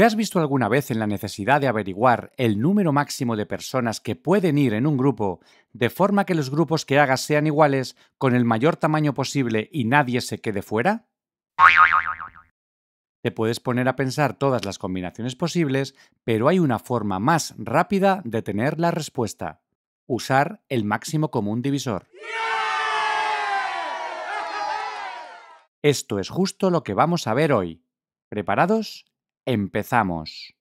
¿Te has visto alguna vez en la necesidad de averiguar el número máximo de personas que pueden ir en un grupo, de forma que los grupos que hagas sean iguales, con el mayor tamaño posible y nadie se quede fuera? Te puedes poner a pensar todas las combinaciones posibles, pero hay una forma más rápida de tener la respuesta: usar el máximo común divisor. Esto es justo lo que vamos a ver hoy. ¿Preparados? ¡Empezamos!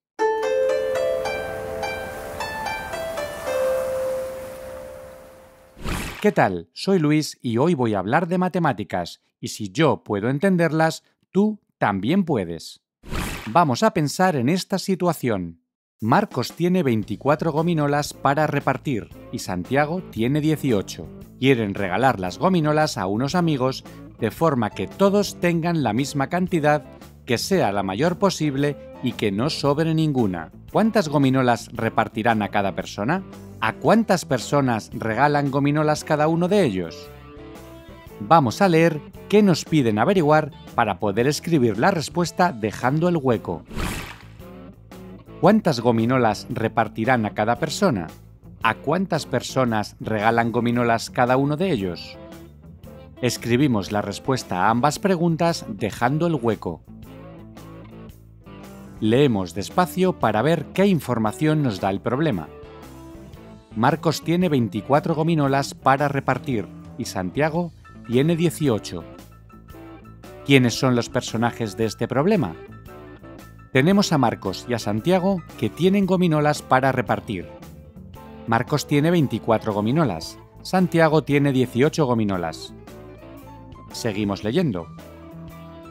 ¿Qué tal? Soy Luis y hoy voy a hablar de matemáticas, y si yo puedo entenderlas, tú también puedes. Vamos a pensar en esta situación. Marcos tiene 24 gominolas para repartir y Santiago tiene 18. Quieren regalar las gominolas a unos amigos de forma que todos tengan la misma cantidad, que sea la mayor posible y que no sobre ninguna. ¿Cuántas gominolas repartirán a cada persona? ¿A cuántas personas regalan gominolas cada uno de ellos? Vamos a leer qué nos piden averiguar para poder escribir la respuesta dejando el hueco. ¿Cuántas gominolas repartirán a cada persona? ¿A cuántas personas regalan gominolas cada uno de ellos? Escribimos la respuesta a ambas preguntas dejando el hueco. Leemos despacio para ver qué información nos da el problema. Marcos tiene 24 gominolas para repartir y Santiago tiene 18. ¿Quiénes son los personajes de este problema? Tenemos a Marcos y a Santiago, que tienen gominolas para repartir. Marcos tiene 24 gominolas. Santiago tiene 18 gominolas. Seguimos leyendo.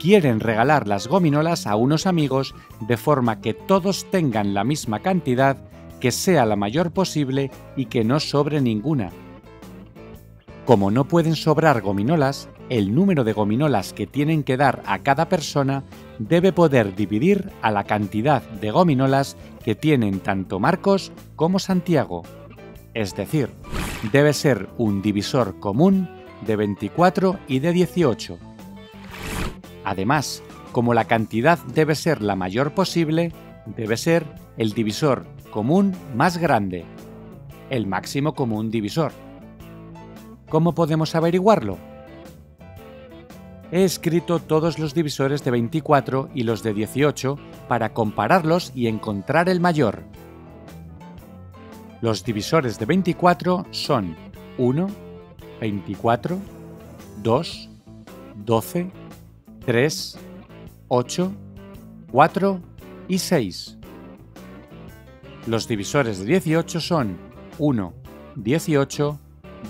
Quieren regalar las gominolas a unos amigos de forma que todos tengan la misma cantidad, que sea la mayor posible y que no sobre ninguna. Como no pueden sobrar gominolas, el número de gominolas que tienen que dar a cada persona debe poder dividir a la cantidad de gominolas que tienen tanto Marcos como Santiago. Es decir, debe ser un divisor común de 24 y de 18. Además, como la cantidad debe ser la mayor posible, debe ser el divisor común más grande, el máximo común divisor. ¿Cómo podemos averiguarlo? He escrito todos los divisores de 24 y los de 18 para compararlos y encontrar el mayor. Los divisores de 24 son 1, 24, 2, 12, 3, 8, 4 y 6. Los divisores de 18 son 1, 18,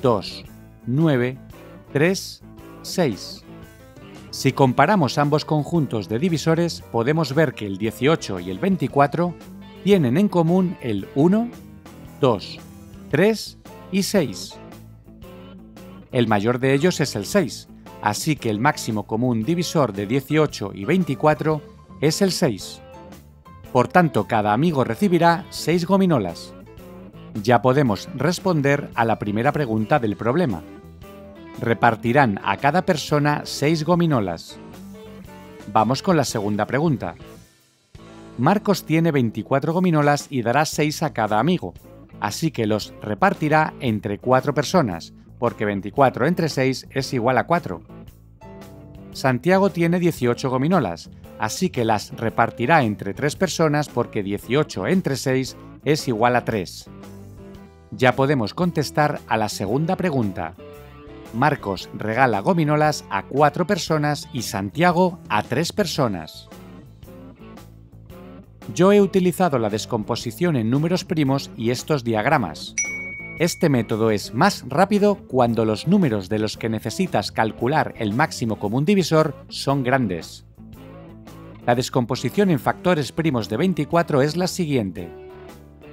2, 9, 3, 6. Si comparamos ambos conjuntos de divisores, podemos ver que el 18 y el 24 tienen en común el 1, 2, 3 y 6. El mayor de ellos es el 6, así que el máximo común divisor de 18 y 24 es el 6. Por tanto, cada amigo recibirá 6 gominolas. Ya podemos responder a la primera pregunta del problema. Repartirán a cada persona 6 gominolas. Vamos con la segunda pregunta. Marcos tiene 24 gominolas y dará 6 a cada amigo, así que los repartirá entre 4 personas, porque 24 entre 6 es igual a 4. Santiago tiene 18 gominolas, así que las repartirá entre 3 personas, porque 18 entre 6 es igual a 3. Ya podemos contestar a la segunda pregunta. Marcos regala gominolas a 4 personas y Santiago a 3 personas. Yo he utilizado la descomposición en números primos y estos diagramas. Este método es más rápido cuando los números de los que necesitas calcular el máximo común divisor son grandes. La descomposición en factores primos de 24 es la siguiente.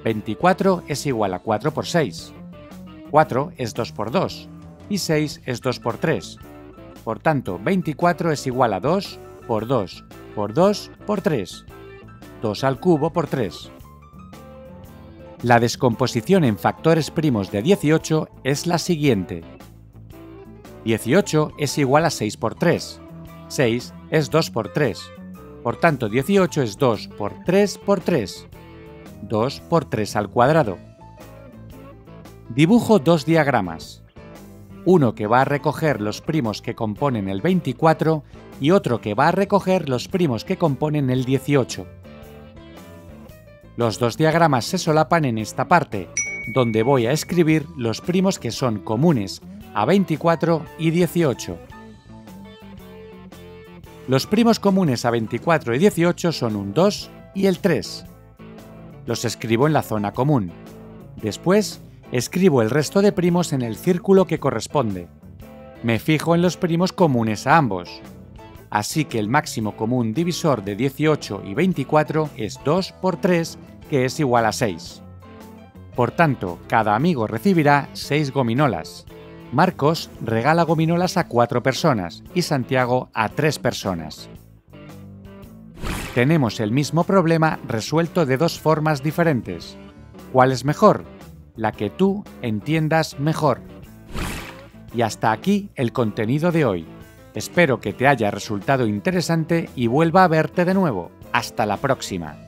24 es igual a 4 por 6. 4 es 2 por 2. Y 6 es 2 por 3. Por tanto, 24 es igual a 2 por 2 por 2 por 3. 2 al cubo por 3. La descomposición en factores primos de 18 es la siguiente. 18 es igual a 6 por 3. 6 es 2 por 3. Por tanto, 18 es 2 por 3 por 3. 2 por 3 al cuadrado. Dibujo dos diagramas. Uno que va a recoger los primos que componen el 24 y otro que va a recoger los primos que componen el 18. Los dos diagramas se solapan en esta parte, donde voy a escribir los primos que son comunes a 24 y 18. Los primos comunes a 24 y 18 son un 2 y el 3. Los escribo en la zona común. Después, escribo el resto de primos en el círculo que corresponde. Me fijo en los primos comunes a ambos. Así que el máximo común divisor de 18 y 24 es 2 por 3, que es igual a 6. Por tanto, cada amigo recibirá 6 gominolas. Marcos regala gominolas a 4 personas y Santiago a 3 personas. Tenemos el mismo problema resuelto de dos formas diferentes. ¿Cuál es mejor? La que tú entiendas mejor. Y hasta aquí el contenido de hoy. Espero que te haya resultado interesante y vuelva a verte de nuevo. Hasta la próxima.